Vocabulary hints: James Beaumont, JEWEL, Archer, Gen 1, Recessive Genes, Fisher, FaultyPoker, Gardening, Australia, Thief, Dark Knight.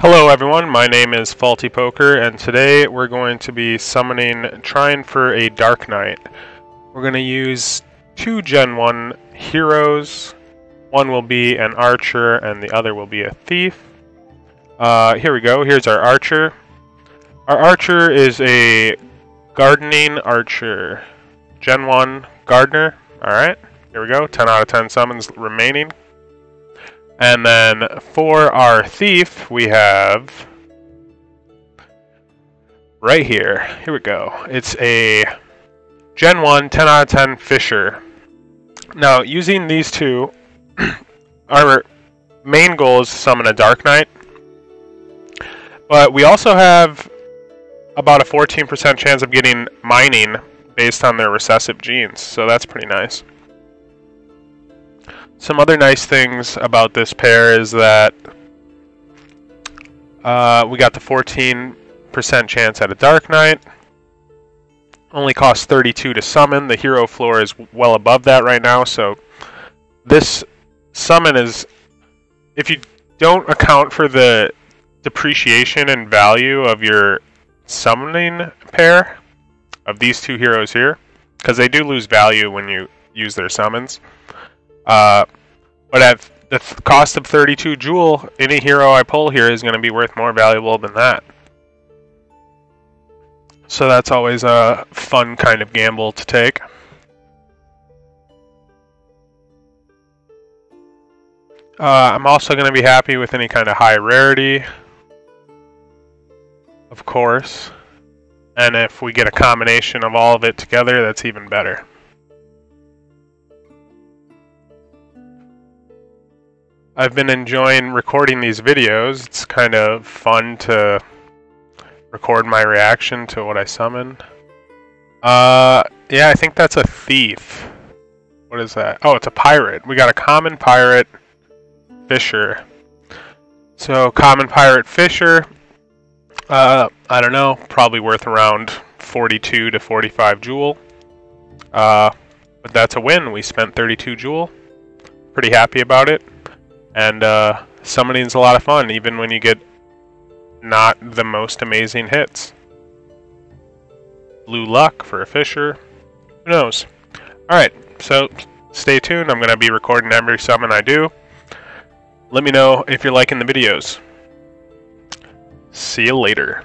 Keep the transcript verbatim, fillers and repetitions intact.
Hello everyone, my name is FaultyPoker, and today we're going to be summoning, trying for a Dark Knight. We're going to use two Gen one heroes. One will be an Archer and the other will be a Thief. Uh, here we go, here's our Archer. Our Archer is a Gardening Archer. Gen one Gardener, alright, here we go, ten out of ten summons remaining. And then for our Thief, we have right here. Here we go. It's a Gen one ten out of ten Fisher. Now, using these two, our main goal is to summon a Dark Knight. But we also have about a fourteen percent chance of getting mining based on their recessive genes. So that's pretty nice. Some other nice things about this pair is that uh, we got the fourteen percent chance at a Dark Knight. Only costs thirty-two to summon. The hero floor is well above that right now, so this summon is, if you don't account for the depreciation and value of your summoning pair of these two heroes here, because they do lose value when you use their summons. Uh, but at the th cost of thirty-two jewel, any hero I pull here is going to be worth more valuable than that. So that's always a fun kind of gamble to take. Uh, I'm also going to be happy with any kind of high rarity, of course. And if we get a combination of all of it together, that's even better. I've been enjoying recording these videos. It's kind of fun to record my reaction to what I summon. Uh, yeah, I think that's a Thief. What is that? Oh, it's a Pirate. We got a Common Pirate Fisher. So, Common Pirate Fisher, uh, I don't know, probably worth around forty-two to forty-five jewel. Uh, but that's a win. We spent thirty-two jewel. Pretty happy about it. And uh, summoning's a lot of fun, even when you get not the most amazing hits. Blue luck for a Fisher. Who knows? Alright, so stay tuned. I'm going to be recording every summon I do. Let me know if you're liking the videos. See you later.